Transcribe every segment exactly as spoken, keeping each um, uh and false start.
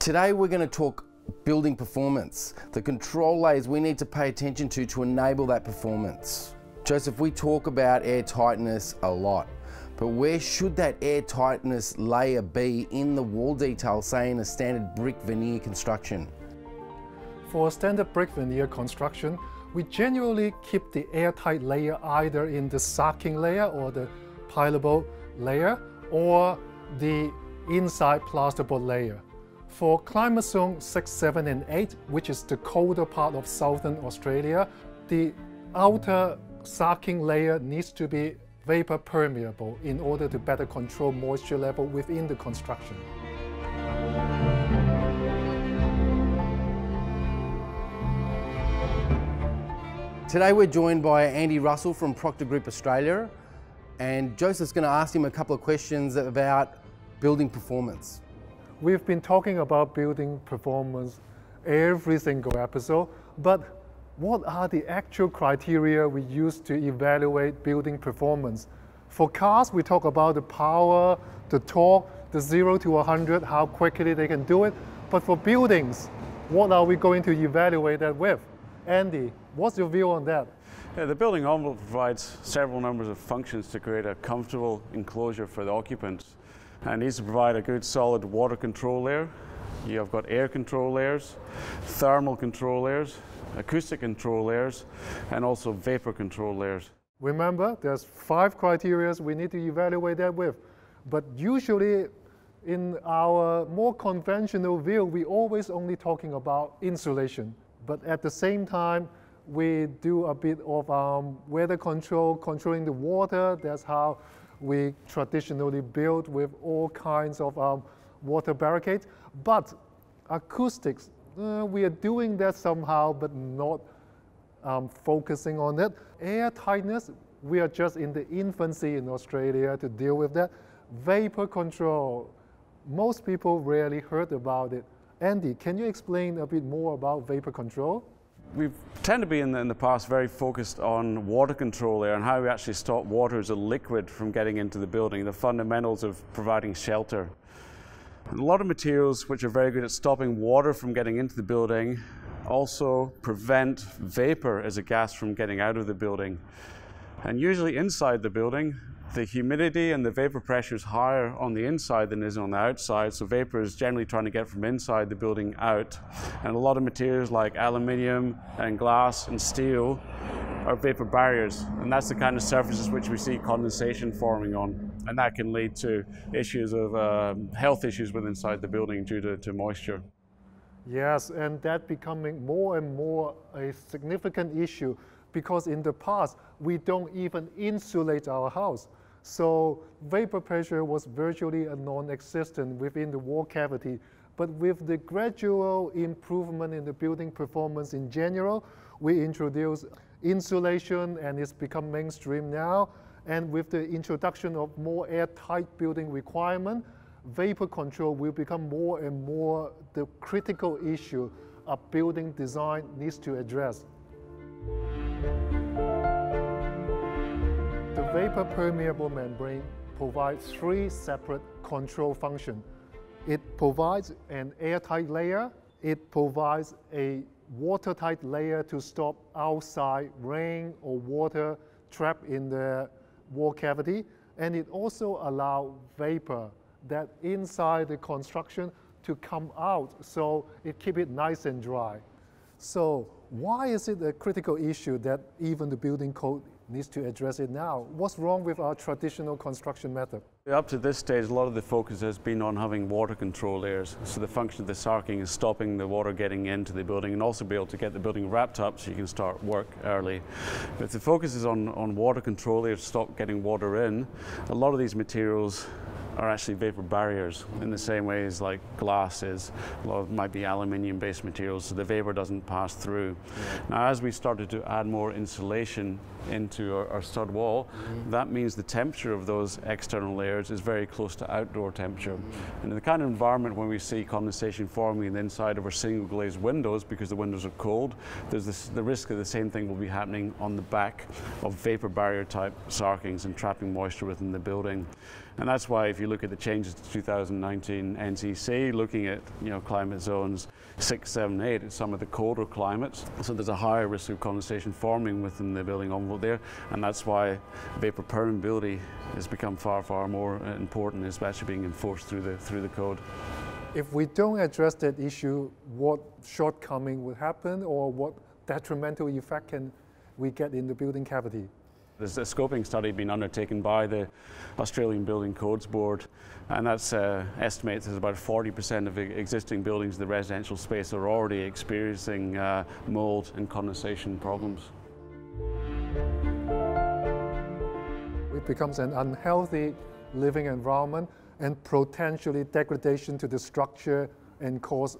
Today we're going to talk building performance, the control layers we need to pay attention to to enable that performance. Joseph, we talk about air tightness a lot, but where should that air tightness layer be in the wall detail, say in a standard brick veneer construction? For a standard brick veneer construction, we generally keep the airtight layer either in the sarking layer or the pileable layer or the inside plasterboard layer. For climate zone six, seven and eight, which is the colder part of southern Australia, the outer sarking layer needs to be vapor permeable in order to better control moisture level within the construction. Today we're joined by Andy Russell from Procter Group Australia, and Joseph's going to ask him a couple of questions about building performance. We've been talking about building performance every single episode, but what are the actual criteria we use to evaluate building performance? For cars, we talk about the power, the torque, the zero to one hundred, how quickly they can do it. But for buildings, what are we going to evaluate that with? Andy, what's your view on that? Yeah, the building envelope provides several numbers of functions to create a comfortable enclosure for the occupants. And needs to provide a good solid water control layer. You have got air control layers, thermal control layers, acoustic control layers, and also vapor control layers. Remember, there's five criteria we need to evaluate that with. But usually, in our more conventional view, we always only talking about insulation. But at the same time, we do a bit of um, weather control, controlling the water. That's how we traditionally build with all kinds of um, water barricades. But acoustics, uh, we are doing that somehow, but not um, focusing on it. Air tightness, we are just in the infancy in Australia to deal with that. Vapor control, most people rarely heard about it. Andy, can you explain a bit more about vapor control? We tend to be in the, in the past very focused on water control there and how we actually stop water as a liquid from getting into the building, the fundamentals of providing shelter. And a lot of materials which are very good at stopping water from getting into the building also prevent vapor as a gas from getting out of the building. And usually inside the building, the humidity and the vapor pressure is higher on the inside than it is on the outside, so vapor is generally trying to get from inside the building out. And a lot of materials like aluminium and glass and steel are vapor barriers, and that's the kind of surfaces which we see condensation forming on, and that can lead to issues of um, health issues within inside the building due to, to moisture. Yes, and that becoming more and more a significant issue, because in the past we don't even insulate our house. So vapor pressure was virtually a non-existent within the wall cavity. But with the gradual improvement in the building performance in general, we introduced insulation and it's become mainstream now. And with the introduction of more airtight building requirement, vapor control will become more and more the critical issue a building design needs to address. The vapor permeable membrane provides three separate control functions. It provides an airtight layer, it provides a watertight layer to stop outside rain or water trapped in the wall cavity, and it also allows vapor that inside the construction to come out, so it keeps it nice and dry. So why is it a critical issue that even the building code needs to address it now? What's wrong with our traditional construction method? Up to this stage, a lot of the focus has been on having water control layers. So the function of the sarking is stopping the water getting into the building and also be able to get the building wrapped up so you can start work early. But if the focus is on, on water control layers, stop getting water in, a lot of these materials are actually vapor barriers in the same way as like glass is. A lot of might be aluminium based materials, so the vapor doesn't pass through. Mm-hmm. Now as we started to add more insulation into our, our stud wall, mm-hmm. that means the temperature of those external layers is very close to outdoor temperature. Mm-hmm. And in the kind of environment when we see condensation forming in the inside of our single glazed windows because the windows are cold, there's this, the risk of the same thing will be happening on the back of vapor barrier type sarkings and trapping moisture within the building. And that's why if you look at the changes to two thousand nineteen N C C, looking at you know climate zones six, seven, eight, it's some of the colder climates. So there's a higher risk of condensation forming within the building envelope there. And that's why vapor permeability has become far, far more important, especially being enforced through the, through the code. If we don't address that issue, what shortcoming will happen, or what detrimental effect can we get in the building cavity? There's a scoping study being undertaken by the Australian Building Codes Board, and that's uh, estimates that about forty percent of existing buildings in the residential space are already experiencing uh, mold and condensation problems. It becomes an unhealthy living environment and potentially degradation to the structure and cause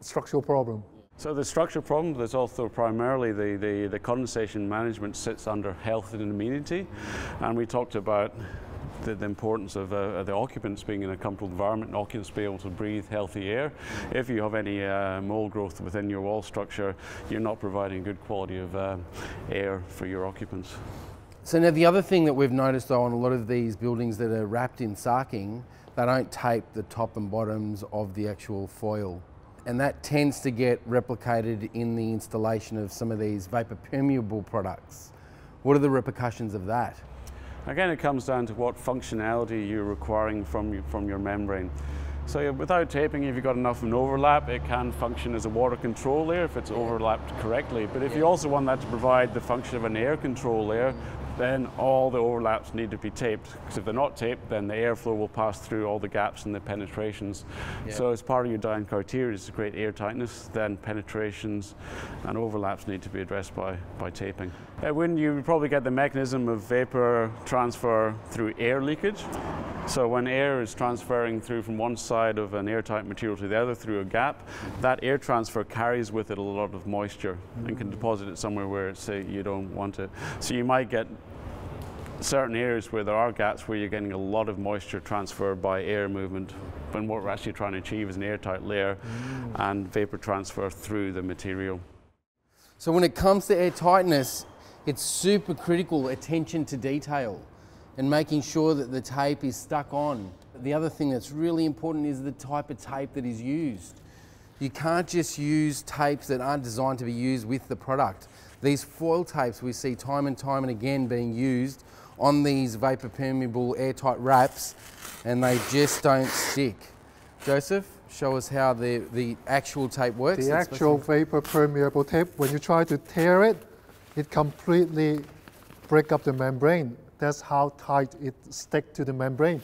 structural problem. So the structure problem, there's also primarily the, the, the condensation management sits under health and amenity, and we talked about the, the importance of uh, the occupants being in a comfortable environment and occupants being able to breathe healthy air. If you have any uh, mold growth within your wall structure, you're not providing good quality of uh, air for your occupants. So now the other thing that we've noticed though on a lot of these buildings that are wrapped in sarking, they don't tape the top and bottoms of the actual foil. And that tends to get replicated in the installation of some of these vapor permeable products. What are the repercussions of that? Again, it comes down to what functionality you're requiring from your, from your membrane. So without taping, if you've got enough of an overlap, it can function as a water control layer if it's overlapped correctly. But if you also want that to provide the function of an air control layer, then all the overlaps need to be taped, because if they're not taped, then the airflow will pass through all the gaps and the penetrations. Yeah. So as part of your design criteria is to create air tightness, then penetrations and overlaps need to be addressed by, by taping. And when you probably get the mechanism of vapor transfer through air leakage. So when air is transferring through from one side of an airtight material to the other through a gap, that air transfer carries with it a lot of moisture and can deposit it somewhere where it's, say, you don't want it. So you might get certain areas where there are gaps where you're getting a lot of moisture transfer by air movement, when what we're actually trying to achieve is an airtight layer mm. and vapor transfer through the material. So when it comes to air tightness, it's super critical attention to detail and making sure that the tape is stuck on. The other thing that's really important is the type of tape that is used. You can't just use tapes that aren't designed to be used with the product. These foil tapes we see time and time and again being used on these vapor permeable airtight wraps, and they just don't stick. Joseph, show us how the, the actual tape works. The actual vapor permeable tape, when you try to tear it, it completely breaks up the membrane. That's how tight it sticks to the membrane.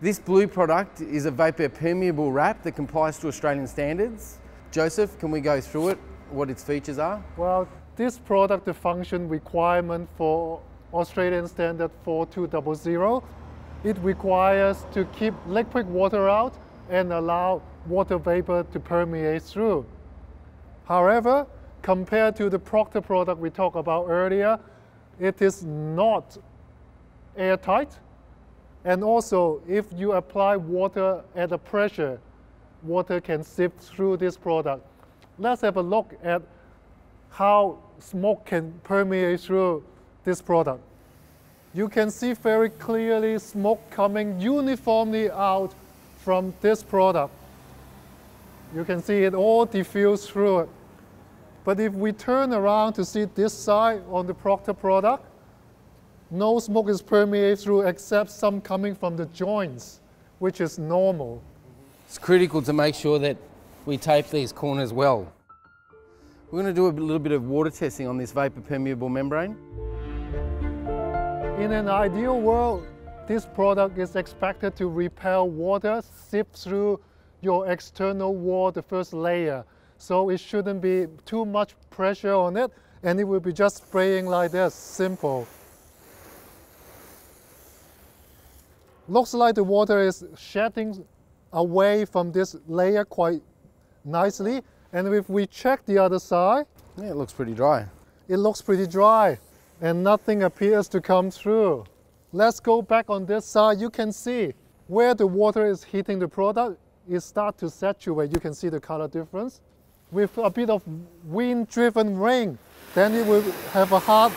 This blue product is a vapor permeable wrap that complies to Australian standards. Joseph, can we go through it, what its features are? Well, this product, the function requirement for Australian standard four two hundred, it requires to keep liquid water out and allow water vapor to permeate through. However, compared to the Procter product we talked about earlier, it is not airtight, and also if you apply water at a pressure, water can sift through this product. Let's have a look at how smoke can permeate through this product. You can see very clearly smoke coming uniformly out from this product. You can see it all diffused through it. But if we turn around to see this side on the Procter product, no smoke is permeated through except some coming from the joints, which is normal. It's critical to make sure that we tape these corners well. We're going to do a little bit of water testing on this vapor permeable membrane. In an ideal world, this product is expected to repel water, sift through your external wall, the first layer. So it shouldn't be too much pressure on it, and it will be just spraying like this, simple. Looks like the water is shedding away from this layer quite nicely, and if we check the other side... Yeah, it looks pretty dry. It looks pretty dry, and nothing appears to come through. Let's go back on this side. You can see where the water is hitting the product, it starts to saturate. You can see the color difference. With a bit of wind-driven rain, then it will have a hard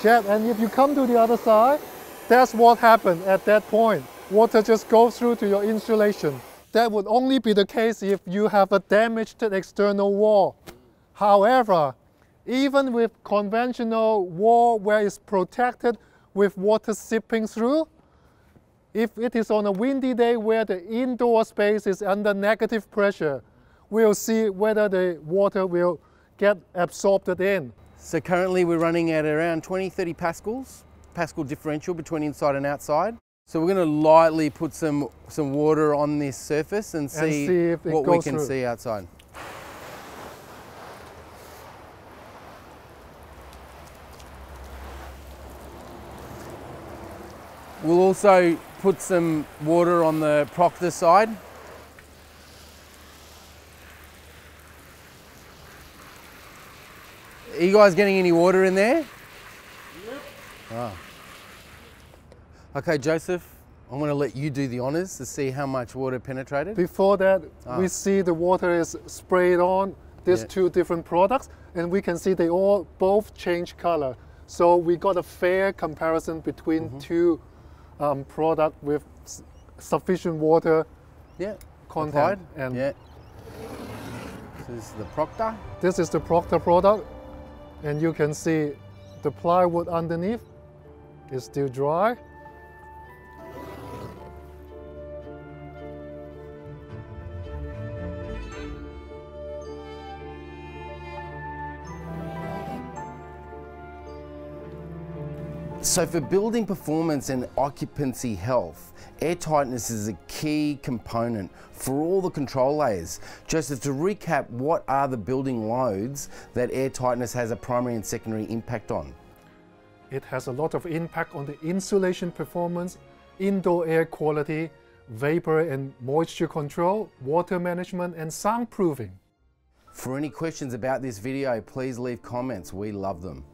jet. And if you come to the other side, That's what happened at that point. Water just goes through to your insulation. That would only be the case if you have a damaged external wall. However, even with conventional wall where it's protected with water seeping through, if it is on a windy day where the indoor space is under negative pressure, we'll see whether the water will get absorbed in. So currently we're running at around twenty, thirty pascals, pascal differential between inside and outside. So we're going to lightly put some, some water on this surface and see, and see if what we can through. see outside. We'll also put some water on the Procter side. Are you guys getting any water in there? Yep. Oh. Okay, Joseph, I'm going to let you do the honours to see how much water penetrated. Before that, oh. we see the water is sprayed on these yeah. two different products, and we can see they all both change colour. So we got a fair comparison between mm-hmm. two um, products with sufficient water yeah. content. And yeah. This is the Procter. This is the Procter product, and you can see the plywood underneath is still dry. So for building performance and occupancy health, air tightness is a key component for all the control layers. Joseph, to recap, what are the building loads that air tightness has a primary and secondary impact on? It has a lot of impact on the insulation performance, indoor air quality, vapor and moisture control, water management and soundproofing. For any questions about this video, please leave comments. We love them.